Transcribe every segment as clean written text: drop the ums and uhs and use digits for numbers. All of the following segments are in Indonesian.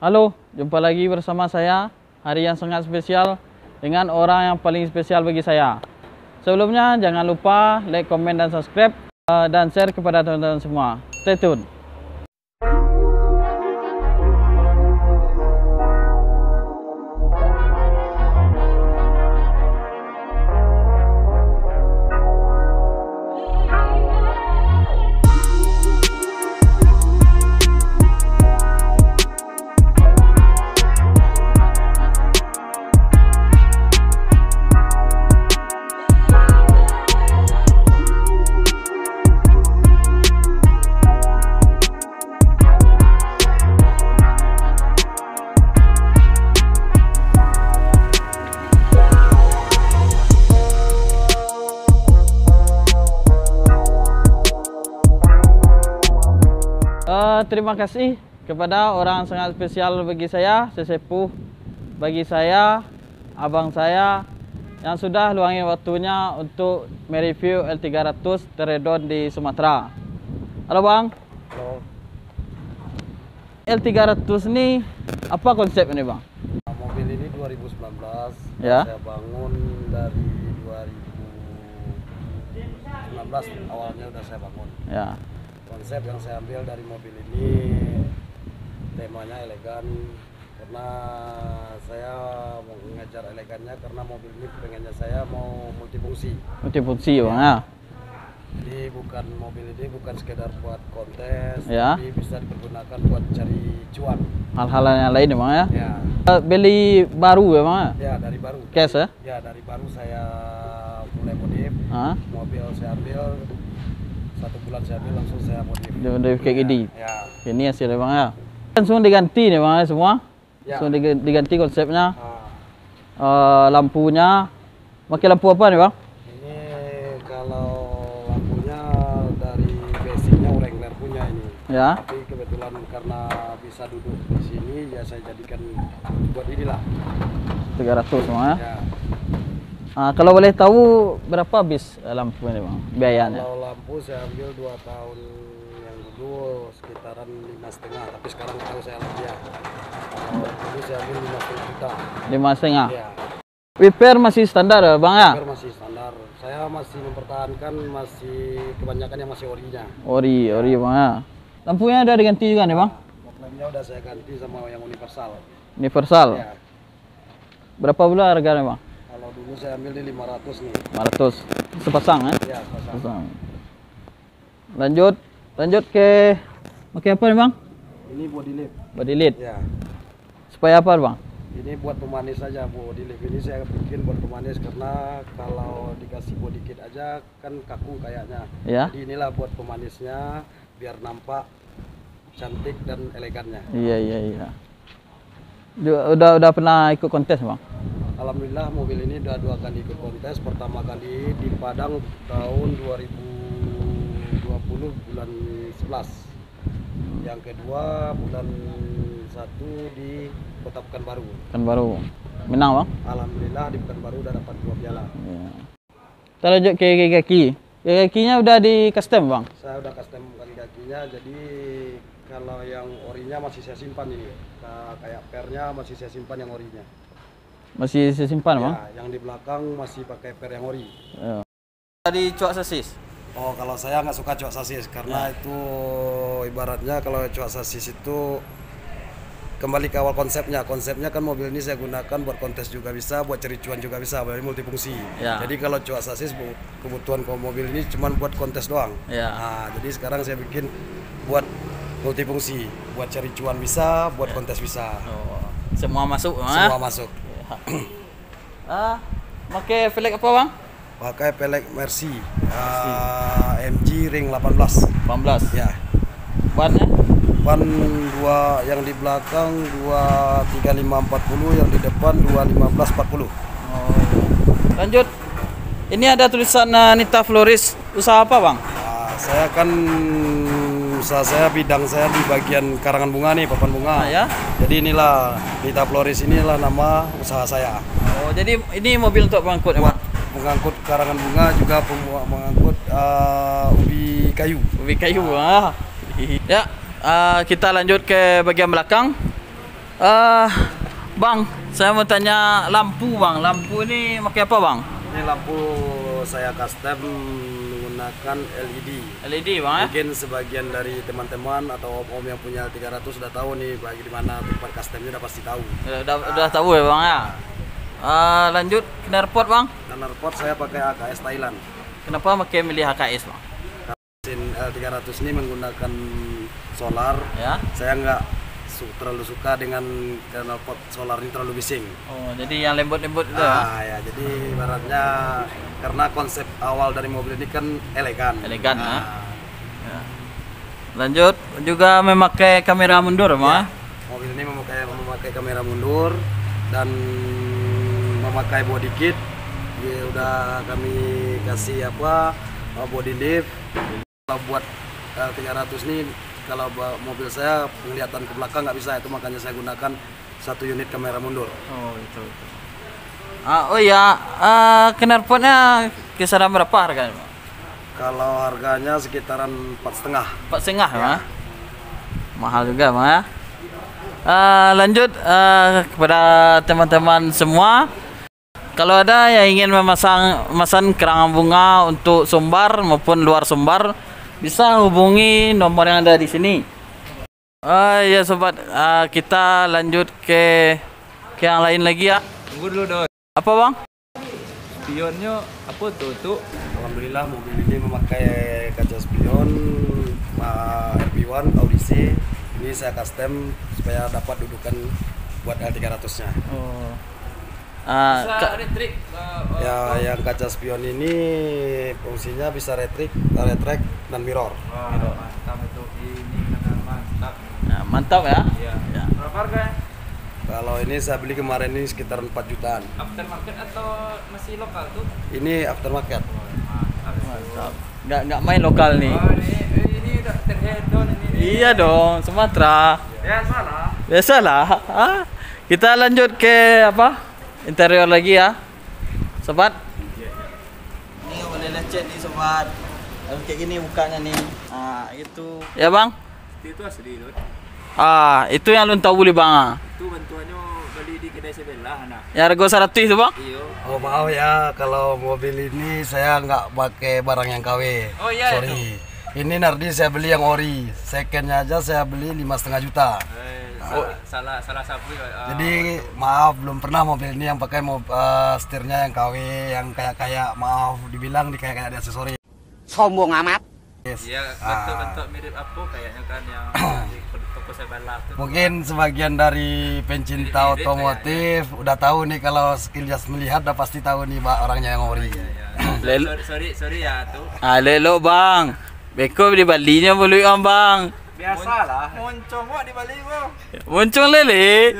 Halo, jumpa lagi bersama saya. Hari yang sangat spesial dengan orang yang paling spesial bagi saya. Sebelumnya jangan lupa like, komen, dan subscribe dan share kepada teman-teman semua. Stay tune. Terima kasih kepada orang sangat spesial bagi saya, sesepuh bagi saya, abang saya yang sudah luangin waktunya untuk mereview L300 teredon di Sumatera. Halo bang. Halo. L300 ini apa konsep ini bang? Mobil ini 2019 ya? Saya bangun dari 2019 awalnya udah saya bangun ya. Konsep yang saya ambil dari mobil ini temanya elegan, karena saya mau mengejar elegannya, karena mobil ini pengennya saya mau multifungsi. Multifungsi ya. Bang ya. Jadi bukan mobil ini bukan sekedar buat kontes ya, tapi bisa dipergunakan buat cari cuan. Hal-hal yang lain ya bang ya. Ya. Beli baru ya bang ya? Ya dari baru. Cash ya? Ya dari baru saya mulai modif. Mobil saya ambil 1 bulan saya ambil, langsung saya modif. Dari KGD. Ya. Ini hasilnya bang ya. Langsung diganti nih bang ya semua. Ya. Langsung diganti konsepnya. Lampunya. Pakai lampu apa nih bang? Ini kalau lampunya dari basicnya Wrangler punya ini. Ya. Tapi kebetulan karena bisa duduk di sini ya saya jadikan buat inilah. 300 bang ya. Ya. Kalau boleh tahu berapa habis lampu ini bang, biayanya? Kalau lampu saya ambil 2 tahun yang dulu sekitaran 5,5, tapi sekarang kalau saya ambil ya. Dulu saya ambil 5,5 juta. 5,5? Iya. Wiper masih standar ya bang ya? Wiper masih standar. Saya masih mempertahankan, masih kebanyakan yang masih orinya. Ori bang ya. Lampunya udah diganti juga nih bang? Lampunya udah saya ganti sama yang universal. Universal? Ya. Berapa pula harganya bang? Kalau dulu saya ambil di 500 nih. 500 sepasang ya? Iya, sepasang. Lanjut ke pakai apa nih bang? Ini body lip. Body lip. Ya. Supaya apa bang? Ini buat pemanis aja, body lip ini saya bikin buat pemanis, karena kalau dikasih body kit aja kan kaku kayaknya. Ya. Jadi inilah buat pemanisnya biar nampak cantik dan elegannya. Iya. Udah pernah ikut kontes bang? Alhamdulillah mobil ini udah 2 kali ikut kontes. Pertama kali di Padang tahun 2020 bulan 11. Yang kedua bulan 1 di Kota Pekanbaru. Menang bang? Alhamdulillah di Pekanbaru udah dapat 2 piala. Ya. Kita lanjut ke kaki. Kakinya udah di custom bang? Saya udah custom kakinya, jadi kalau yang orinya masih saya simpan ini. Kayak pernya masih saya simpan yang orinya. Masih disimpan ya, bang? Yang di belakang masih pakai per yang ori. Ya. Tadi cuak sasis? Oh, kalau saya nggak suka cuak sasis, karena itu ibaratnya kalau cuak sasis itu kembali ke awal konsepnya. Konsepnya kan mobil ini saya gunakan buat kontes juga bisa, buat cari cuan juga bisa, berarti multifungsi. Ya. Jadi kalau cuak sasis kebutuhan mobil ini cuma buat kontes doang. Ya. Nah, jadi sekarang saya bikin buat multifungsi, buat cari cuan bisa, buat kontes bisa. Oh. Semua masuk, semua masuk. Pakai pelek apa bang? Pakai pelek Mercy, MG ring 18 ya. Bannya? Ban 2, yang di belakang 23540, yang di depan 21540. Lanjut, ini ada tulisan Nitta Florist. Usaha apa bang? Saya kan usaha saya, bidang saya di bagian karangan bunga nih, papan bunga ya. Jadi inilah Nitta Florist, inilah nama usaha saya. Oh, jadi ini mobil untuk mengangkut ya? Mengangkut karangan bunga juga, mengangkut ubi kayu. Ubi kayu. Ya, kita lanjut ke bagian belakang. Bang, saya mau tanya lampu, Bang. Lampu ini pakai apa, Bang? Ini lampu saya custom menggunakan LED. LED, Bang, ya? Mungkin sebagian dari teman-teman atau om-om yang punya L300 sudah tahu nih bagaimana tempat customnya, udah pasti tahu. Udah tahu ya, Bang, ya? Lanjut, knalpot, Bang. Knalpot saya pakai HKS Thailand. Kenapa pakai milih HKS, Bang? Mesin L300 ini menggunakan solar. Ya. Saya nggak terlalu suka dengan knalpot solar ini, terlalu bising. Oh, jadi yang lembut-lembut itu. Ya, jadi ibaratnya karena konsep awal dari mobil ini kan elegan. Elegan, ya. Lanjut juga memakai kamera mundur, Bang. Ya. Mobil ini memakai kamera mundur dan memakai body kit. Ya, udah kami kasih apa body lift. Kalau buat L300 nih, kalau mobil saya penglihatan ke belakang nggak bisa, itu makanya saya gunakan satu unit kamera mundur. Oh, itu. Oh ya, knalpotnya kisaran berapa harganya, Pak? Kalau harganya sekitaran 4,5. 4,5 ya? Mahal juga, Pak, ya? Lanjut kepada teman-teman semua. Kalau ada yang ingin memasang kerangan bunga untuk Sumbar maupun luar Sumbar, bisa hubungi nomor yang ada di sini. Ya sobat, kita lanjut ke yang lain lagi ya. Tunggu dulu dong. Apa, Bang? Spionnya apa tuh? Alhamdulillah mobil ini memakai kaca spion RB1 audisi. Ini saya custom supaya dapat dudukan buat L300-nya. Oh. Yang kaca spion ini fungsinya bisa retract dan mirror. Wah, mirror. Mantap itu, ini mantap. Nah, mantap ya? Iya. Ya. Berapa harganya? Kalau ini saya beli kemarin ini sekitar 4 jutaan. Aftermarket atau masih lokal tuh? Ini aftermarket. Oh, mantap. Nggak main lokal nih. Oh, ini udah terhedon ini. Iya dong, Sumatera. Biasalah. Biasalah. Kita lanjut ke apa? Interior lagi ya, sobat. Ini boleh lecet nih, sobat. Kayak gini bukanya nih. Nah, itu. Ya, Bang. Itu asli, Lur. Itu yang lu tahu beli, Bang. Itu bantuannya beli di kedai sebelah, anak. Ya, harga 100 itu, Bang. Iya. Oh, maaf ya kalau mobil ini saya nggak pakai barang yang KW. Oh, iya. Sorry. Itu. Ini Nardi saya beli yang ori, secondnya aja saya beli 5,5 juta. Salah sapu. Jadi maaf belum pernah mobil ini yang pakai setirnya yang KW, yang kayak maaf dibilang di kayak ada aksesori. Sombong amat. Yes. Ya, bentuk mirip apa kayaknya kan yang toko sebelah tuh. Mungkin sebagian dari pencinta otomotif udah tahu nih, kalau sekilas melihat udah pasti tahu nih orangnya yang ori. Sorry ya tuh. Lelo, Bang. Beko di Balinya boleh, Bang. Biasalah. Moncong kok di Bali, Bang. Moncong lele.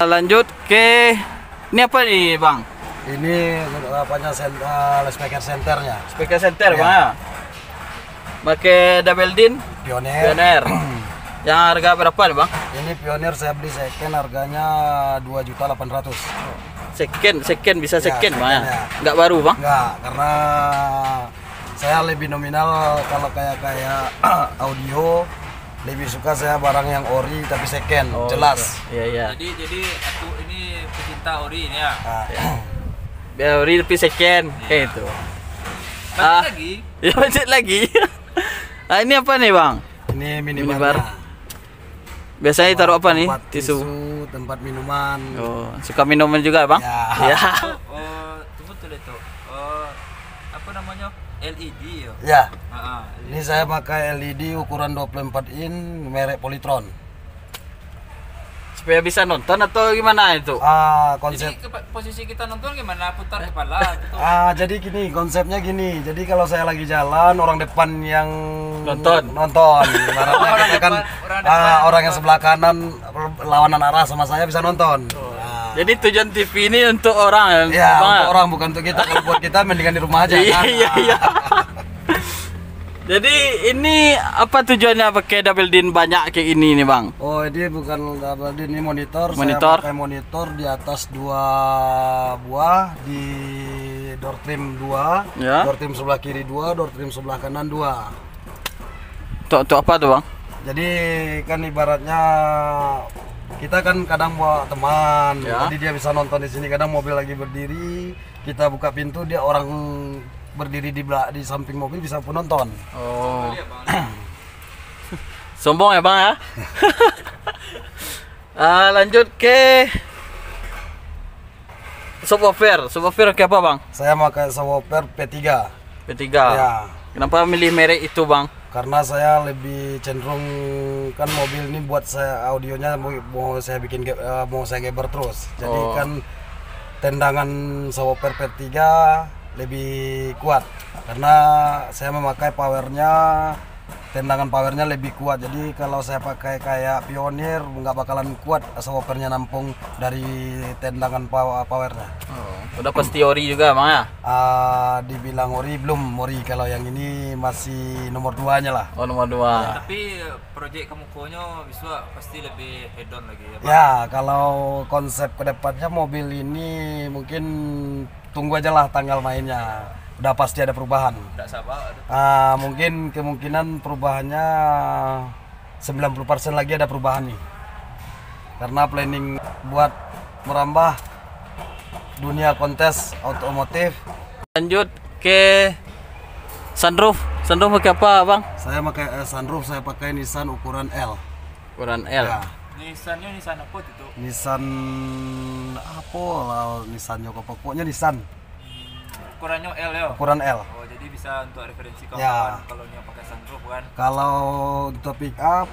Lanjut ke ini apa nih, Bang? Ini apanya, speaker centernya. Speaker center, ya. Bang. Pakai double din Pioneer. Yang harga berapa nih, Bang? Ini Pioneer saya beli second, harganya 2.800.000. Second bisa second, ya, Bang. Ya. Enggak baru, Bang? Enggak, karena saya lebih nominal. Kalau kayak audio lebih suka saya barang yang ori tapi second. Oh, jelas. Iya. Jadi aku ini pecinta ori ini ya. Biar ori tapi second kayak itu. Lagi. Ya, lanjut lagi. Ini apa nih, Bang? Ini minibar. Biasanya taruh apa nih? Tisu, tempat minuman. Oh, suka minuman juga, Bang? Iya. Apa namanya? LED ya? Ya. LED. Ini saya pakai LED ukuran 24 in merek Polytron. Supaya bisa nonton atau gimana itu? Konsep. Jadi posisi kita nonton gimana? Putar kepala gitu. Jadi gini, konsepnya gini. Jadi kalau saya lagi jalan, orang depan yang nonton. Orang yang sebelah kanan lawanan arah sama saya bisa nonton. Oh. Jadi tujuan TV ini untuk orang, ya, untuk orang, bukan untuk kita. Kalau buat kita mendingan di rumah aja. Iya. Jadi ini apa tujuannya pakai double din banyak kayak ini nih, Bang? Oh, ini bukan double din, ini monitor. Saya pakai monitor di atas 2 buah, di door trim 2, ya. Door trim sebelah kiri 2, door trim sebelah kanan 2. Untuk apa tuh, Bang? Jadi kan ibaratnya kita kan kadang bawa teman, jadi dia bisa nonton di sini. Kadang mobil lagi berdiri, kita buka pintu, dia orang berdiri di samping mobil bisa pun nonton. Oh. Sombong ya bang ya. Lanjut ke subwoofer. Subwoofer kayak apa bang? Saya pakai subwoofer P3. Ya. Kenapa milih merek itu bang? Karena saya lebih cenderung kan mobil ini buat saya audionya mau saya geber terus. Jadi kan tendangan subwoofer P3 lebih kuat. Karena saya memakai powernya, tendangan powernya lebih kuat. Jadi kalau saya pakai kayak Pioneer nggak bakalan kuat subwoofernya nampung dari tendangan powernya. Udah pasti ori juga bang ya? Dibilang ori belum ori. Kalau yang ini masih nomor 2 nya lah. Oh nomor 2 ya. Tapi proyek kemukonya bisa pasti lebih hedon lagi ya bang? Ya kalau konsep kedepannya mobil ini mungkin tunggu aja lah tanggal mainnya. Udah pasti ada perubahan. Mungkin kemungkinan perubahannya 90% lagi ada perubahan nih. Karena planning buat merambah dunia kontes otomotif. Lanjut ke sunroof. Sunroof pakai apa bang? Saya pakai sunroof, saya pakai Nissan ukuran L. Ukuran L. Ya. Nissannya Nissan apa itu? Nissan apa lah, Nissan Joko, pokoknya Nissan. Ukurannya L ya? Ukuran L. Oh, jadi bisa untuk referensi kawan ya. Kalau dia pakai sunroof kan? Kalau untuk pick up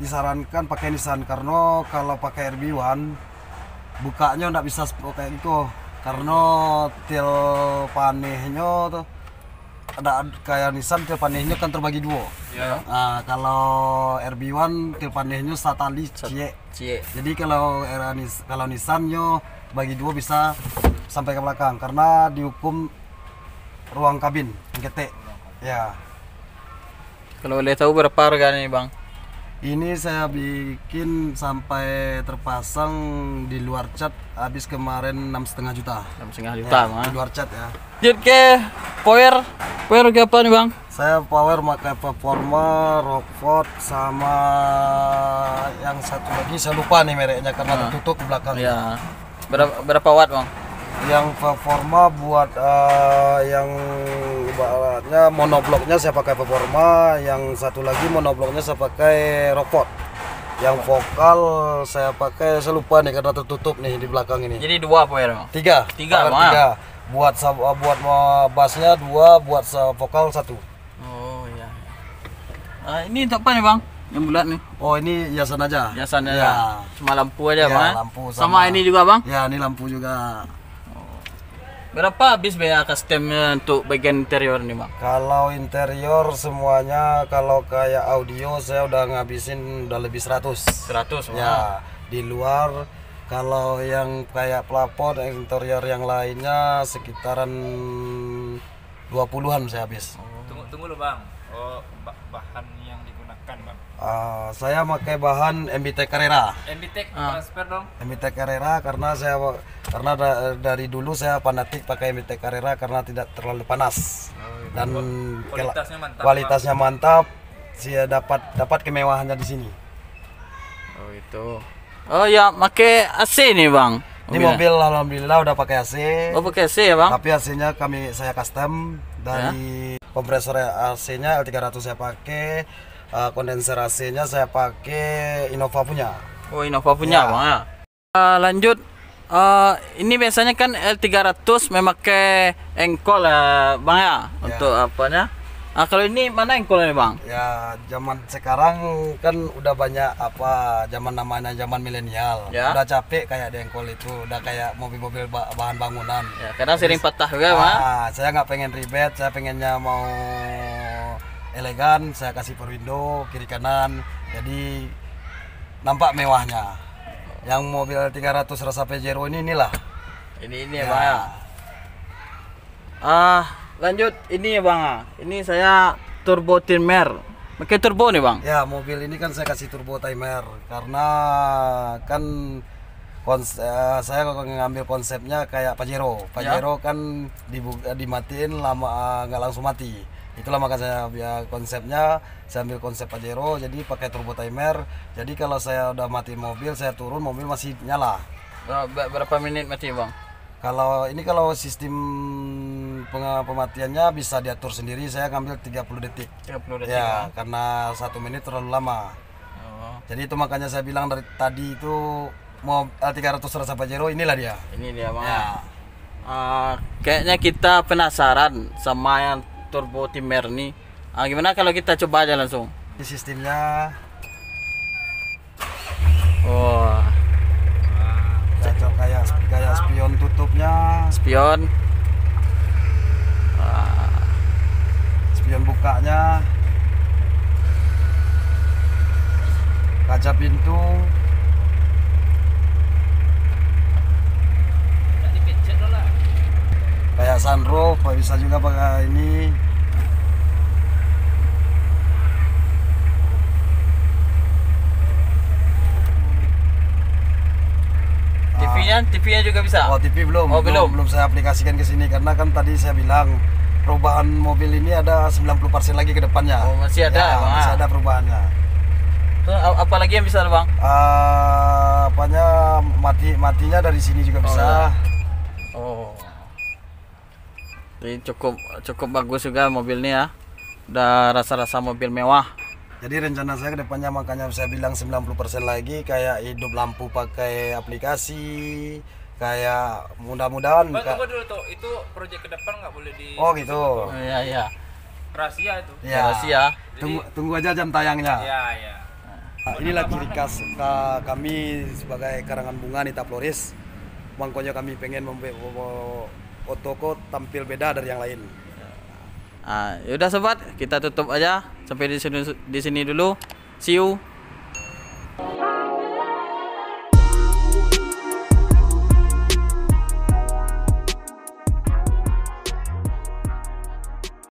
disarankan pakai Nissan, karena kalau pakai RB1 bukanya nggak bisa kayak itu, karena til panehnya tuh ada kayak Nissan til panehnya kan terbagi dua. Ya. Nah, kalau RB1 til panehnya satali cie. Jadi kalau Nissannya bagi dua bisa sampai ke belakang karena dihukum ruang kabin NGT ya. Kalau boleh tahu berapa harga nih bang? Ini saya bikin sampai terpasang di luar cat habis kemarin 6,5 juta. 6,5 juta ya, di luar cat ya. Jadi power apa nih bang? Saya power pakai performa Rockford sama yang satu lagi saya lupa nih mereknya karena tertutup ke belakang ya. Berapa watt bang? Yang performa buat yang ibaratnya monobloknya saya pakai performa, yang satu lagi monobloknya saya pakai Rockford. Yang vokal saya pakai saya lupa nih karena tertutup nih di belakang ini. Jadi dua power? Tiga. Buat bassnya dua, buat vokal satu. Oh iya. Ini untuk apa nih bang? Yang bulat nih. Oh ini hiasan aja. Hiasan aja. Ya. Cuma lampu aja ya, bang. Lampu sama ini juga bang? Ya ini lampu juga. Berapa habis biaya customnya untuk bagian interior nih bang? Kalau interior semuanya, kalau kayak audio saya udah ngabisin udah lebih 100. 100 ya. Di luar kalau yang kayak plafon interior yang lainnya sekitaran 20-an saya habis. Tunggu lu bang. Oh, bahan yang digunakan bang? Saya pakai bahan MBT Carrera. MBT transfer dong. MBT Carrera karena saya dari dulu saya fanatik pakai MBT Carrera karena tidak terlalu panas. Dan kualitasnya mantap. Kualitasnya mantap. Saya dapat kemewahannya di sini. Oh itu. Oh ya, pakai AC nih bang. Ini mobil alhamdulillah udah pakai AC. Oh pakai AC ya bang? Tapi AC-nya saya custom dari kompresor AC-nya L300 saya pakai, kondenser AC-nya saya pakai Innova punya. Oh Innova punya bang ya. Lanjut, ini biasanya kan L300 memakai engkol bang ya untuk apanya. Kalau ini mana engkolnya bang? Ya zaman sekarang kan udah banyak zaman namanya zaman milenial. Udah capek kayak di engkol itu, udah kayak mobil-mobil bahan bangunan. Ya, karena sering patah juga bang. Saya nggak pengen ribet, saya pengennya mau elegan, saya kasih per window kiri kanan, jadi nampak mewahnya. Yang mobil 300 rasa Pajero ini inilah. Ini ya bang. Lanjut ini ya bang, ini saya turbo timer, pakai turbo nih bang? Ya mobil ini kan saya kasih turbo timer karena kan saya ngambil konsepnya kayak Pajero kan dimatiin lama nggak langsung mati. Itulah makanya ya, konsepnya saya ambil konsep Pajero, jadi pakai turbo timer. Jadi kalau saya udah mati mobil, saya turun, mobil masih nyala. Berapa menit mati, Bang? Kalau ini, kalau sistem pematiannya bisa diatur sendiri, saya ngambil 30 detik. 30 detik ya, karena 1 menit terlalu lama. Oh. Jadi itu makanya saya bilang dari tadi itu mau L300 rasa Pajero, inilah dia. Ini dia, Bang. Ya. Kayaknya kita penasaran sama yang turbo timer nih. Gimana kalau kita coba aja langsung? Ini sistemnya. Oh. Cocok kayak spion, tutupnya spion, spion bukanya, kaca pintu. Kayak sunroof, bisa juga pakai ini. TV-nya juga bisa. Oh, TV belum. Oh, belum saya aplikasikan ke sini karena kan tadi saya bilang perubahan mobil ini ada 90% lagi ke depannya. Oh, masih ada. Ya, masih ada perubahannya. Terus apa lagi yang bisa, Bang? Apanya matinya dari sini juga bisa. Oh. Jadi cukup bagus juga mobilnya ya. Udah rasa-rasa mobil mewah. Jadi rencana saya ke depannya, makanya saya bilang 90% lagi, kayak hidup lampu pakai aplikasi, kayak mudah-mudahan. Tunggu dulu tuh, itu proyek ke depan nggak boleh di... Oh gitu. Oh, iya. Rahasia itu. Iya. Rahasia. Jadi... Tunggu aja jam tayangnya. Iya. Nah, inilah ciri khas kami sebagai karangan bunga Nitta Florist. Makanya kami pengen membuat toko tampil beda dari yang lain. Yaudah sobat, kita tutup aja sampai di sini dulu. See you.